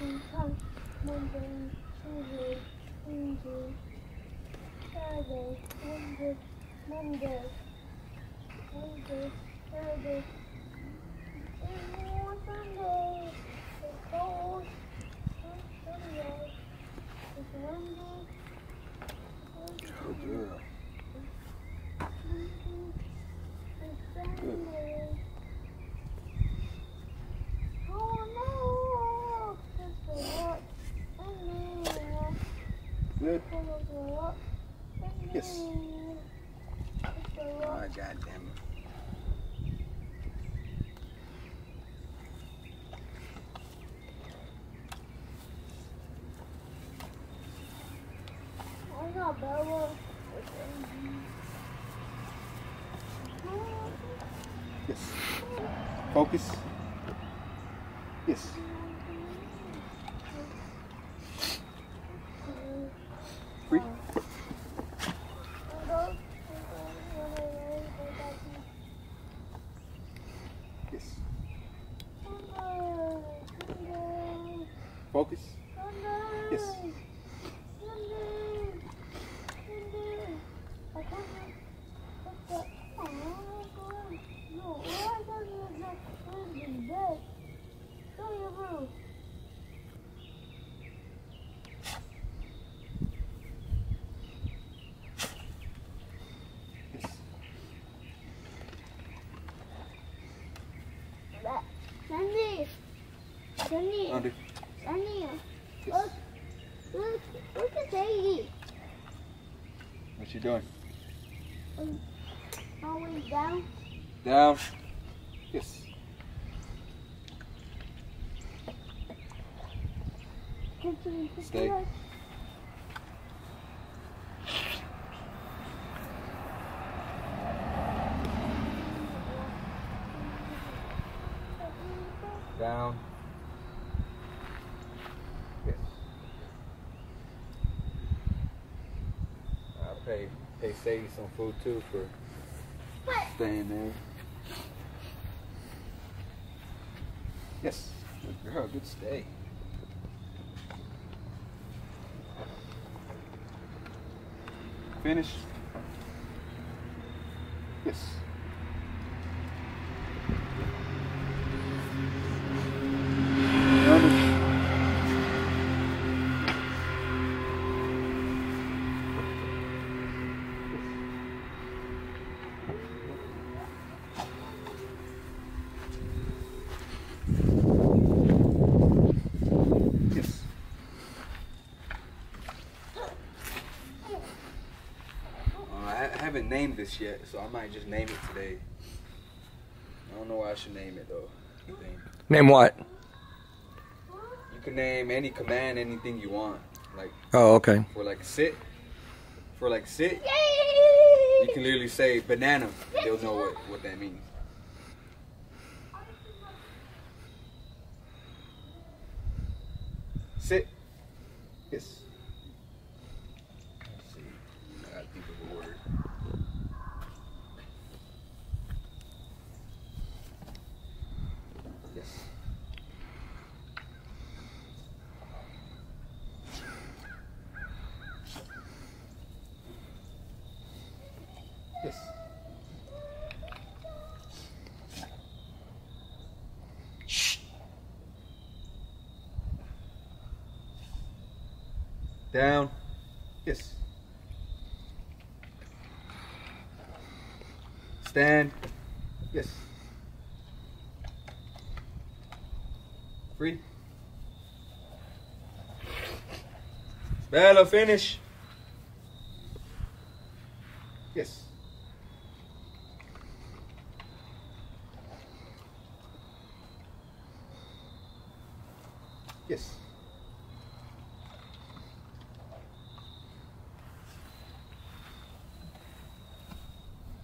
Monday, Tuesday, Wednesday, Friday, Monday, Friday, Sunday, it's cold, Sunday, it's Monday, good girl. Good. Yes. Oh, goddamn it. I got Bella. Yes. Focus. Yes. Free. Yes. Focus. Yes. Sunny, look at Sadie. What's she doing? Always down. Down. Yes. Stay. Down. They save you some food too for staying there. Yes, good girl, good stay. Finish. Yes. I haven't named this yet, so I might just name it today. I don't know why I should name it though. Name what? You can name any command, anything you want. Like, oh, okay. For like sit, yay! You can literally say banana. They'll know what that means. Sit. Yes. Let's see. I gotta think of a word. Yes. Shh. Down. Yes. Stand. Yes. Free. Bella, finish. Yes. Yes.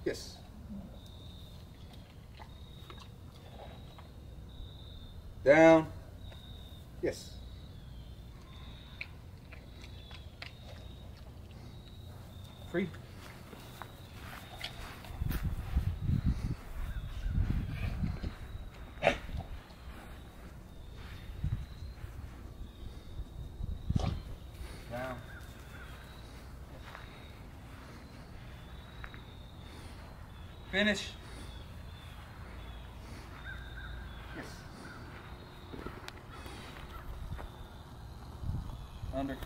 Yes. Down. Yes. Free. Finish. Yes. Under.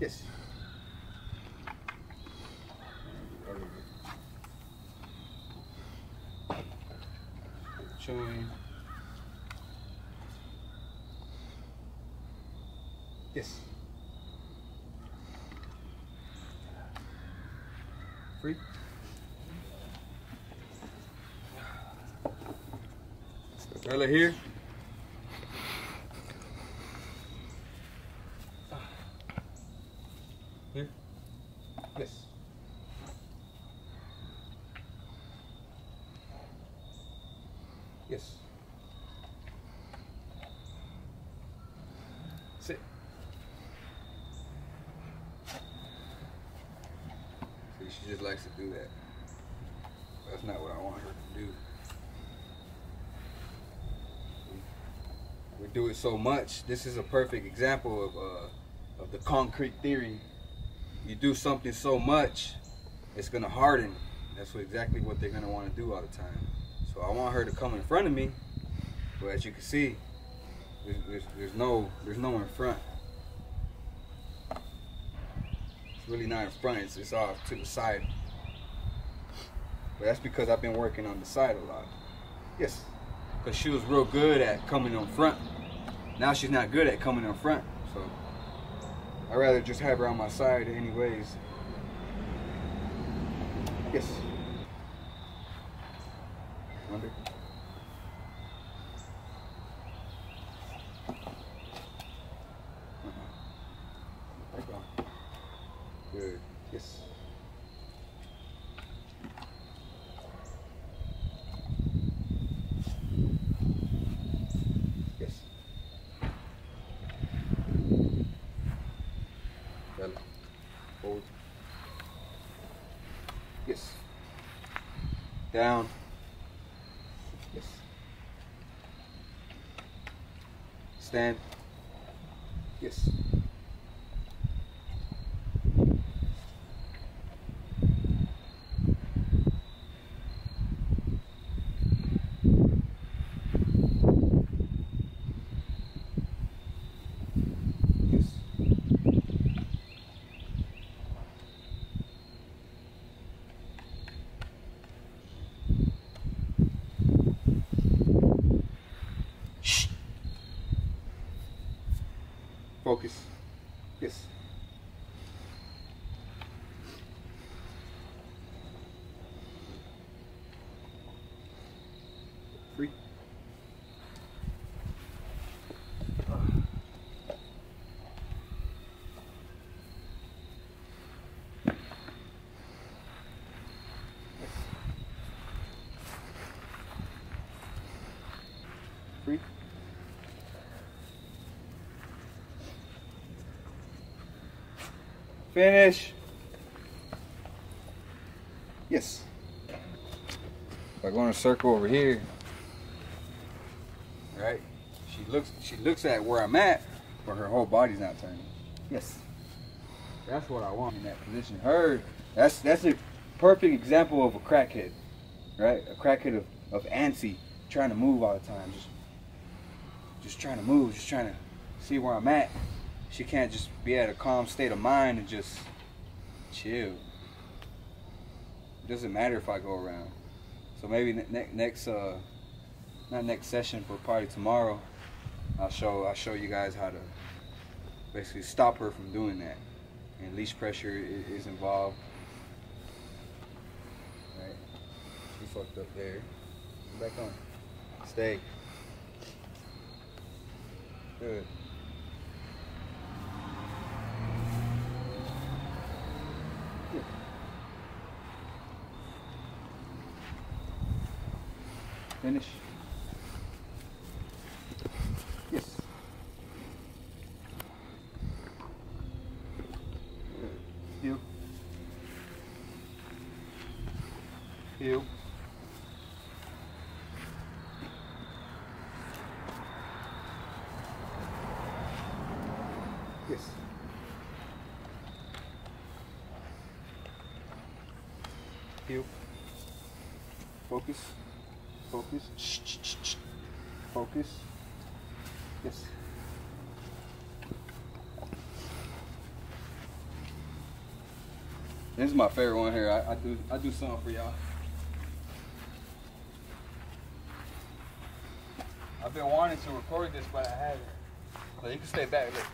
Yes. Showing. Yes. Free. Bella here. Here. Yes. Yes. Sit. See, she just likes to do that. That's not what I want her to do. We do it so much. This is a perfect example of the concrete theory. You do something so much, it's gonna harden. That's exactly what they're gonna want to do all the time. So I want her to come in front of me, but as you can see, there's no in front. It's really not in front. It's all to the side. But that's because I've been working on the side a lot. Yes, because she was real good at coming in front. Now she's not good at coming in front. So I'd rather just have her on my side anyways. Yes. Under. Good. Yes. Yes. Bella. Forward. Yes. Down. Yes. Stand. Yes. Yes. Focus. Yes. Free. Free. Finish. Yes. If I go in a circle over here, right? She looks at where I'm at, but her whole body's not turning. Yes. That's what I want in that position. Her, that's a perfect example of a crackhead, right? A crackhead of antsy, trying to move all the time, just trying to move, just trying to see where I'm at. She can't just be at a calm state of mind and just chill. It doesn't matter if I go around. So maybe not next session, but probably tomorrow, I'll show you guys how to basically stop her from doing that. And least pressure is involved. All right, she fucked up there. Back on. Stay. Good. Finish. Yes. Heel. Heel. Yes. Heel. Focus. Focus. Focus. Yes. This is my favorite one here. I do something for y'all. I've been wanting to record this, but I haven't. So you can stay back. Look.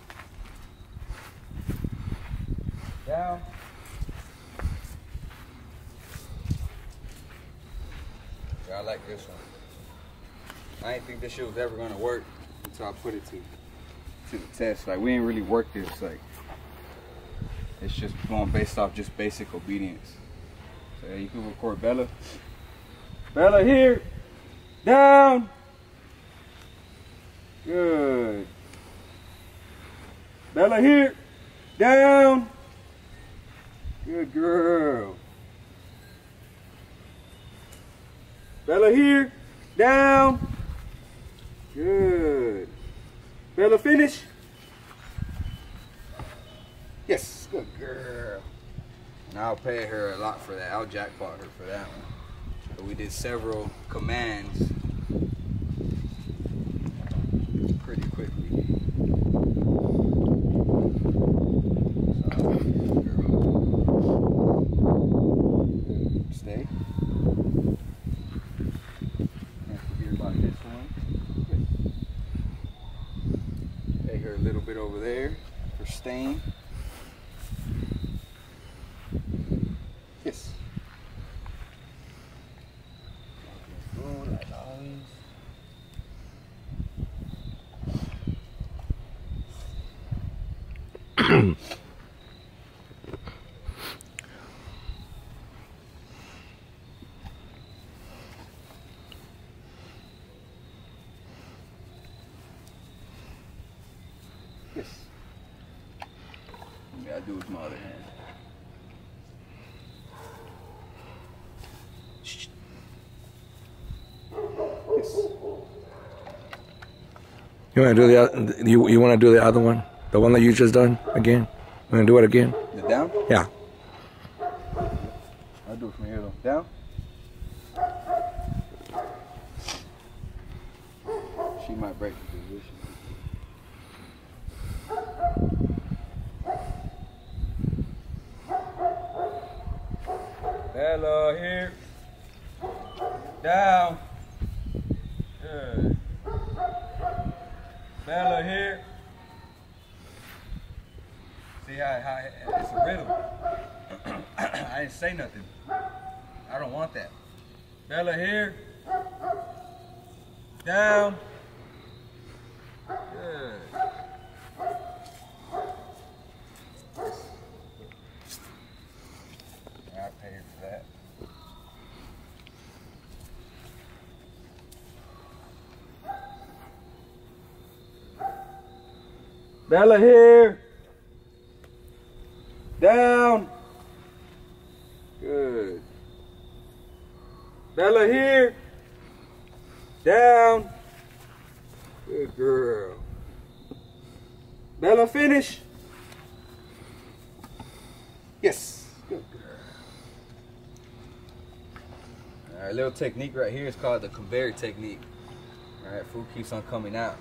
Down. Yeah, I like this one. I didn't think this shit was ever gonna work until I put it to the test. Like, we ain't really worked this. Like, it's just going based off just basic obedience. So yeah, you can record Bella. Bella here. Down. Good. Bella here. Down. Good girl. Bella here. Down. Good. Bella finish. Yes. Good girl. And I'll pay her a lot for that. I'll jackpot her for that one. But we did several commands pretty quickly. So, stay. Can't forget about this one. Take her a little bit over there for staying. Yes. Yes. Yeah, I do with my other hand. Yes. You want to do the you want to do the other one? The one that you just done again? We're gonna do it again? The down? Yeah. I'll do it from here though. Down? She might break the position. Hello, here. Down. Good. Bella here. See how it's a riddle. I didn't say nothing. I don't want that. Bella here. Down. Good. I paid for that. Bella here. Down. Good. Bella here. Down. Good girl. Bella finish. Yes. Good girl. Alright, little technique right here is called the conveyor technique. Alright, food keeps on coming out.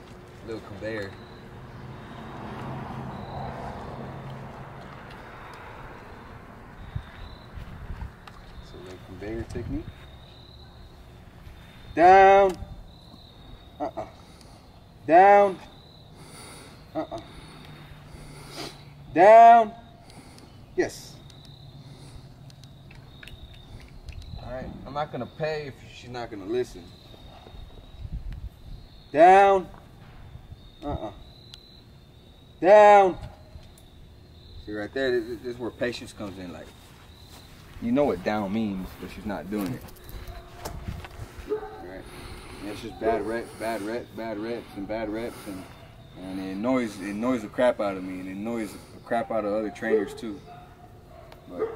Little conveyor. Conveyor technique. Down. Down. Down. Yes. Alright, I'm not gonna pay if she's not gonna listen. Down. Down. See right there, this is where patience comes in, like. You know what down means, but she's not doing it. Alright. It's just bad reps and it annoys the crap out of me, and it annoys the crap out of other trainers too. But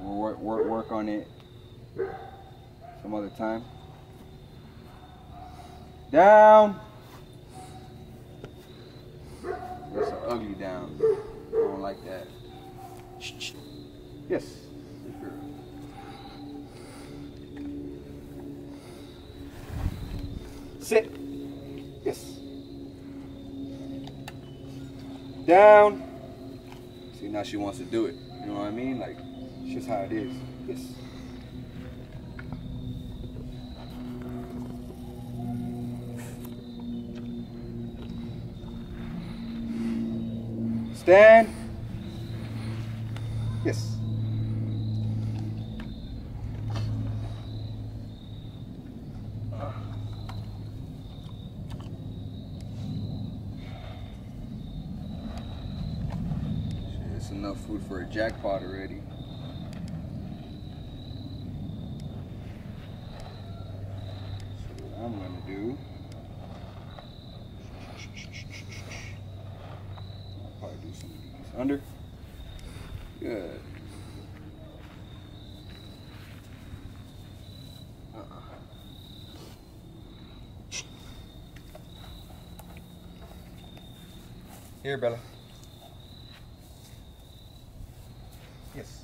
we'll work on it some other time. Down. ugly down. I don't like that. Yes. Good girl. Sit. Yes. Down. See, now she wants to do it. You know what I mean? Like, it's just how it is. Yes. Stand. Yes. That's enough food for a jackpot already. So what I'm gonna do. Under. Good. Here, Bella. Yes.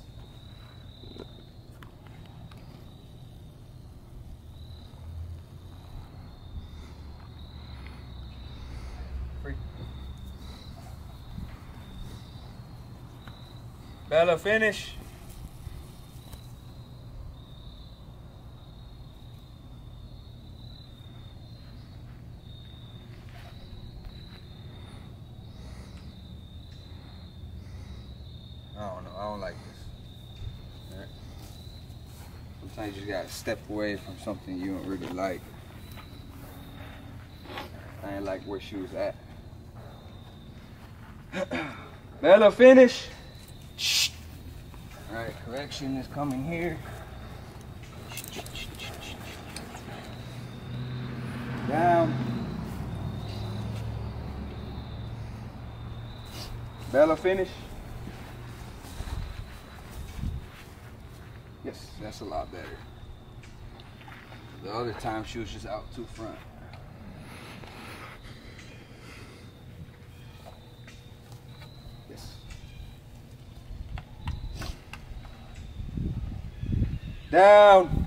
Bella, finish. I don't know. I don't like this. All right. Sometimes you just gotta step away from something you don't really like. I ain't like where she was at. Bella, finish. All right, correction is coming here. Down. Bella, finish. Yes, that's a lot better. The other time she was just out too front. Down.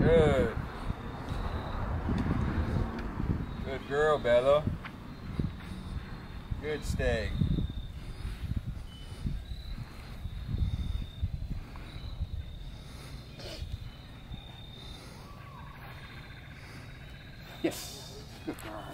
Good. Good girl, Bella. Good stay. Yes. Good girl.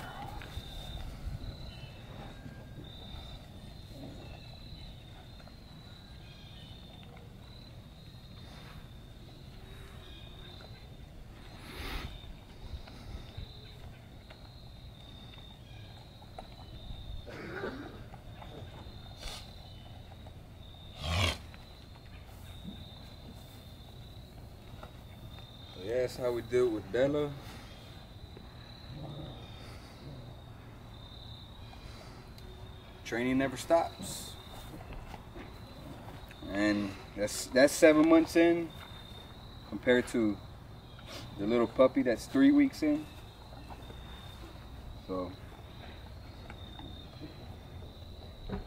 So that's how we deal with Bella. Training never stops, and that's 7 months in compared to the little puppy that's 3 weeks in. So a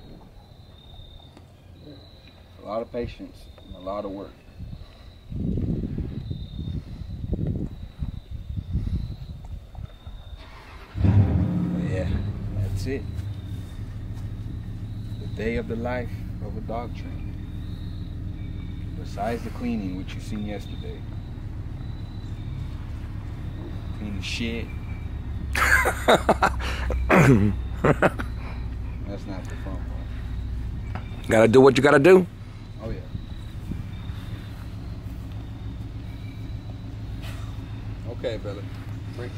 lot of patience and a lot of work. But yeah, that's it. Day of the life of a dog trainer. Besides the cleaning, which you seen yesterday. Cleaning shit. That's not the fun part. Gotta do what you gotta do. Oh yeah. Okay, brother. Break.